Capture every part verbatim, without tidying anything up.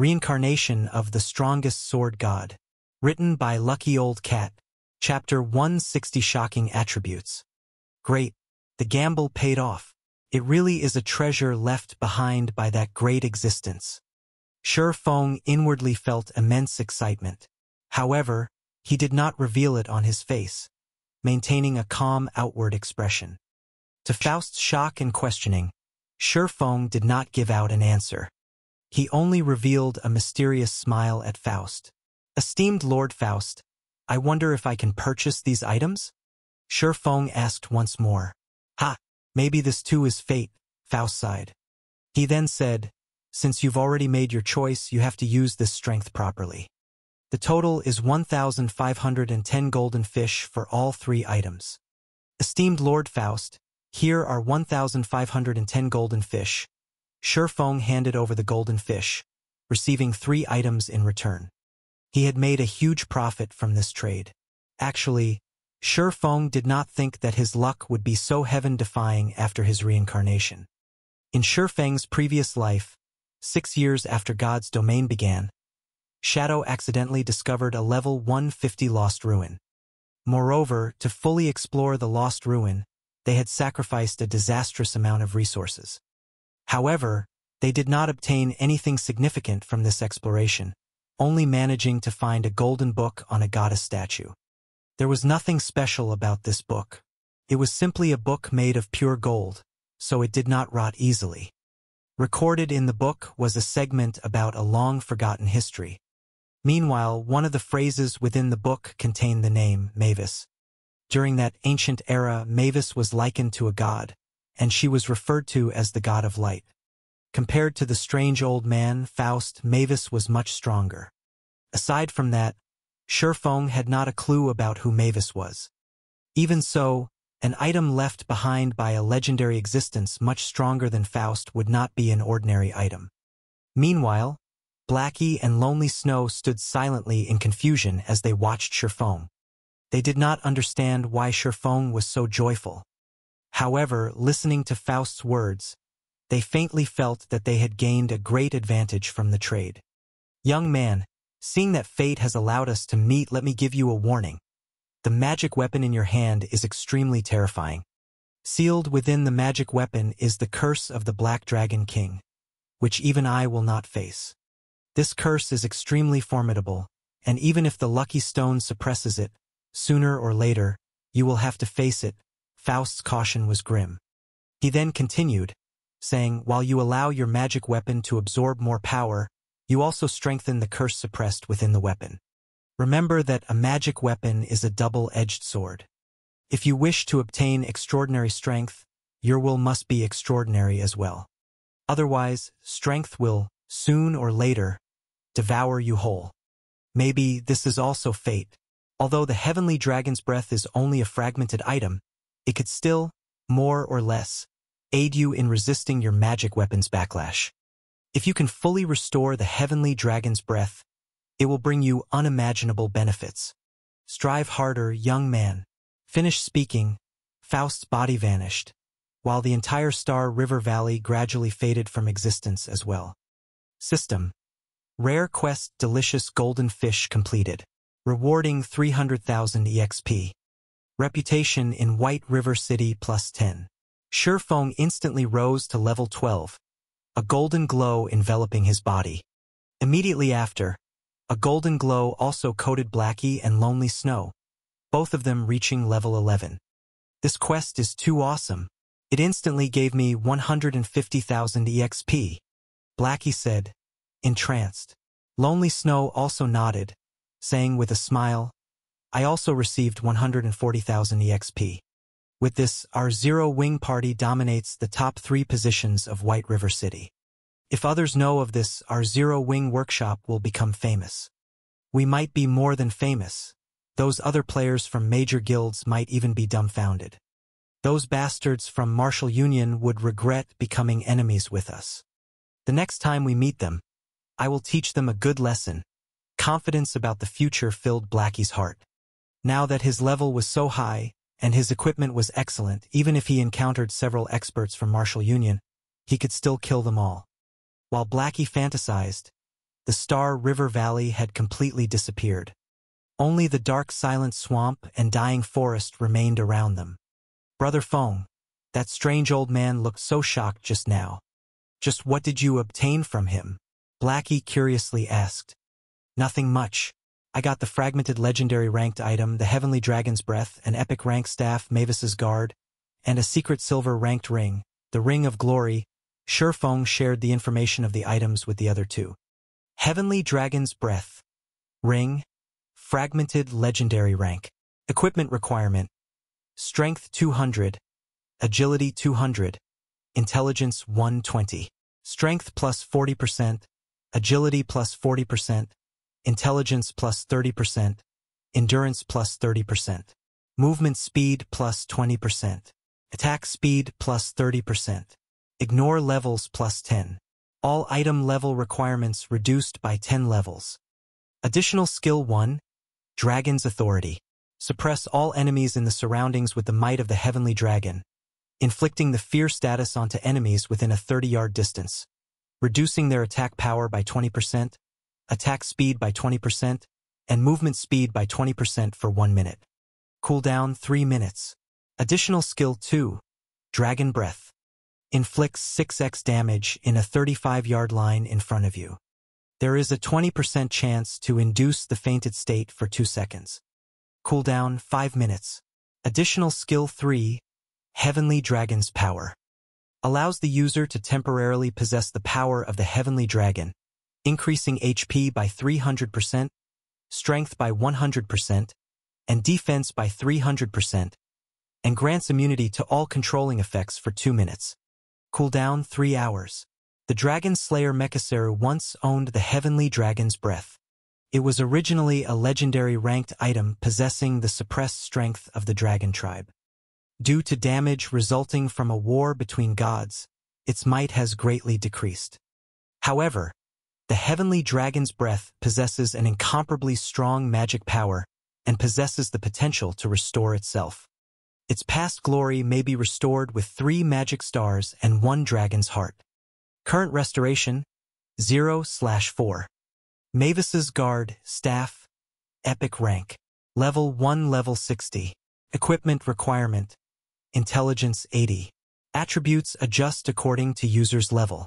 Reincarnation of the Strongest Sword God, written by Lucky Old Cat, Chapter one sixty. Shocking Attributes. Great. The gamble paid off. It really is a treasure left behind by that great existence. Shur Fong inwardly felt immense excitement. However, he did not reveal it on his face, maintaining a calm outward expression. To Faust's shock and questioning, Shur Fong did not give out an answer. He only revealed a mysterious smile at Faust. "Esteemed Lord Faust, I wonder if I can purchase these items?" Shur Fong asked once more. "Ha, maybe this too is fate," Faust sighed. He then said, "Since you've already made your choice, you have to use this strength properly." The total is one thousand five hundred ten golden fish for all three items. "Esteemed Lord Faust, here are one thousand five hundred ten golden fish." Shur Fong handed over the golden fish, receiving three items in return. He had made a huge profit from this trade. Actually, Shur Fong did not think that his luck would be so heaven-defying after his reincarnation. In Shur Feng's previous life, six years after God's domain began, Shadow accidentally discovered a level one fifty lost ruin. Moreover, to fully explore the lost ruin, they had sacrificed a disastrous amount of resources. However, they did not obtain anything significant from this exploration, only managing to find a golden book on a goddess statue. There was nothing special about this book. It was simply a book made of pure gold, so it did not rot easily. Recorded in the book was a segment about a long-forgotten history. Meanwhile, one of the phrases within the book contained the name Mavis. During that ancient era, Mavis was likened to a god, and she was referred to as the god of light. Compared to the strange old man, Faust, Mavis was much stronger. Aside from that, Shur Fong had not a clue about who Mavis was. Even so, an item left behind by a legendary existence much stronger than Faust would not be an ordinary item. Meanwhile, Blackie and Lonely Snow stood silently in confusion as they watched Shur Fong. They did not understand why Shur Fong was so joyful. However, listening to Faust's words, they faintly felt that they had gained a great advantage from the trade. "Young man, seeing that fate has allowed us to meet, let me give you a warning. The magic weapon in your hand is extremely terrifying. Sealed within the magic weapon is the curse of the Black Dragon King, which even I will not face. This curse is extremely formidable, and even if the lucky stone suppresses it, sooner or later, you will have to face it." Faust's caution was grim. He then continued, saying, "While you allow your magic weapon to absorb more power, you also strengthen the curse suppressed within the weapon. Remember that a magic weapon is a double-edged sword. If you wish to obtain extraordinary strength, your will must be extraordinary as well. Otherwise, strength will, soon or later, devour you whole. Maybe this is also fate. Although the Heavenly Dragon's Breath is only a fragmented item, it could still, more or less, aid you in resisting your magic weapon's backlash. If you can fully restore the Heavenly Dragon's Breath, it will bring you unimaginable benefits. Strive harder, young man." Finished speaking, Faust's body vanished, while the entire Star River Valley gradually faded from existence as well. System. Rare quest: delicious golden fish completed, rewarding three hundred thousand E X P. Reputation in White River City plus ten. Shur Fong instantly rose to level twelve, a golden glow enveloping his body. Immediately after, a golden glow also coated Blackie and Lonely Snow, both of them reaching level eleven. "This quest is too awesome. It instantly gave me one hundred fifty thousand E X P," Blackie said, entranced. Lonely Snow also nodded, saying with a smile, "I also received one hundred forty thousand E X P. With this, our Zero Wing party dominates the top three positions of White River City. If others know of this, our Zero Wing workshop will become famous. We might be more than famous. Those other players from major guilds might even be dumbfounded. Those bastards from Martial Union would regret becoming enemies with us. The next time we meet them, I will teach them a good lesson." Confidence about the future filled Blackie's heart. Now that his level was so high, and his equipment was excellent, even if he encountered several experts from Martial Union, he could still kill them all. While Blackie fantasized, the Star River Valley had completely disappeared. Only the dark silent swamp and dying forest remained around them. Brother Fong, that strange old man looked so shocked just now. Just what did you obtain from him? Blackie curiously asked. Nothing much. I got the fragmented legendary ranked item, the Heavenly Dragon's Breath, an epic rank staff, Mavis's Guard, and a secret silver ranked ring, the Ring of Glory. Shur Fong shared the information of the items with the other two. Heavenly Dragon's Breath. Ring. Fragmented legendary rank. Equipment requirement. Strength two hundred. Agility two hundred. Intelligence one twenty. Strength plus forty percent. Agility plus forty percent. Intelligence plus thirty percent. Endurance plus thirty percent. Movement speed plus twenty percent. Attack speed plus thirty percent. Ignore levels plus ten. All item level requirements reduced by ten levels. Additional skill one. Dragon's Authority. Suppress all enemies in the surroundings with the might of the Heavenly Dragon, inflicting the fear status onto enemies within a thirty-yard distance, reducing their attack power by twenty percent, attack speed by twenty percent, and movement speed by twenty percent for one minute. Cooldown three minutes. Additional skill two. Dragon Breath. Inflicts six x damage in a thirty-five-yard line in front of you. There is a twenty percent chance to induce the fainted state for two seconds. Cooldown five minutes. Additional skill three. Heavenly Dragon's Power. Allows the user to temporarily possess the power of the Heavenly Dragon, increasing H P by three hundred percent, strength by one hundred percent, and defense by three hundred percent, and grants immunity to all controlling effects for two minutes. Cooldown three hours. The Dragon Slayer Mechaseru once owned the Heavenly Dragon's Breath. It was originally a legendary ranked item possessing the suppressed strength of the Dragon Tribe. Due to damage resulting from a war between gods, its might has greatly decreased. However, the Heavenly Dragon's Breath possesses an incomparably strong magic power and possesses the potential to restore itself. Its past glory may be restored with three magic stars and one dragon's heart. Current restoration, zero slash four. Mavis's Guard, Staff, Epic Rank. Level one, Level sixty. Equipment requirement. Intelligence eighty. Attributes adjust according to user's level.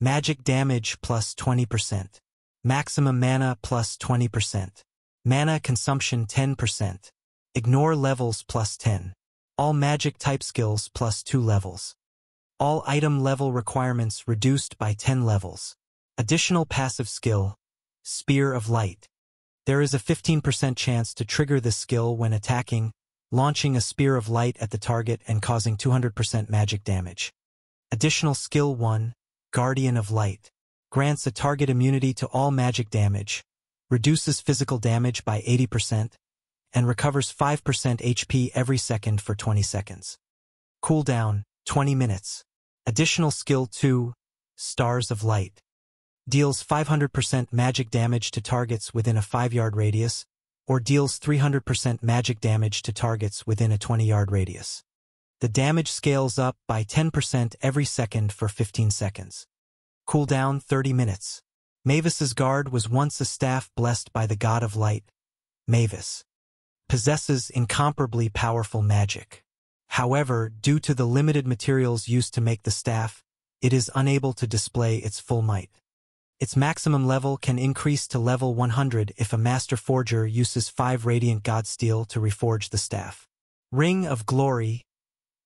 Magic damage plus twenty percent. Maximum mana plus twenty percent. Mana consumption ten percent. Ignore levels plus ten. All magic type skills plus two levels. All item level requirements reduced by ten levels. Additional passive skill, Spear of Light. There is a fifteen percent chance to trigger this skill when attacking, launching a spear of light at the target and causing two hundred percent magic damage. Additional skill one, Guardian of Light. Grants a target immunity to all magic damage, reduces physical damage by eighty percent, and recovers five percent H P every second for twenty seconds. Cooldown, twenty minutes. Additional skill two, Stars of Light. Deals five hundred percent magic damage to targets within a five-yard radius, or deals three hundred percent magic damage to targets within a twenty-yard radius. The damage scales up by ten percent every second for fifteen seconds. Cooldown thirty minutes. Mavis's Guard was once a staff blessed by the God of Light, Mavis. Possesses incomparably powerful magic. However, due to the limited materials used to make the staff, it is unable to display its full might. Its maximum level can increase to level one hundred if a master forger uses five Radiant God Steel to reforge the staff. Ring of Glory.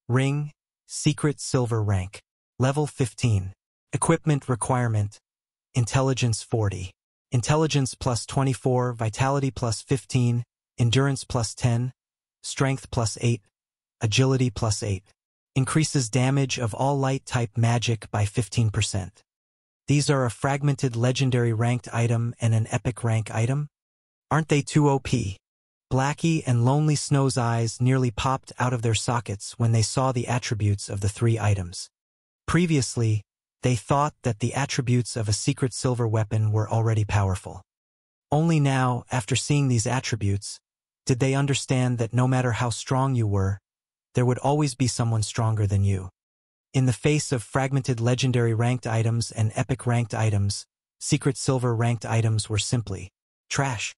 Ring, Secret Silver Rank. Level fifteen. Equipment requirement. Intelligence forty. Intelligence plus twenty-four, Vitality plus fifteen, Endurance plus ten, Strength plus eight, Agility plus eight. Increases damage of all light-type magic by fifteen percent. These are a fragmented legendary ranked item and an epic rank item? Aren't they too O P? Blackie and Lonely Snow's eyes nearly popped out of their sockets when they saw the attributes of the three items. Previously, they thought that the attributes of a secret silver weapon were already powerful. Only now, after seeing these attributes, did they understand that no matter how strong you were, there would always be someone stronger than you. In the face of fragmented legendary ranked items and epic ranked items, Secret silver ranked items were simply trash.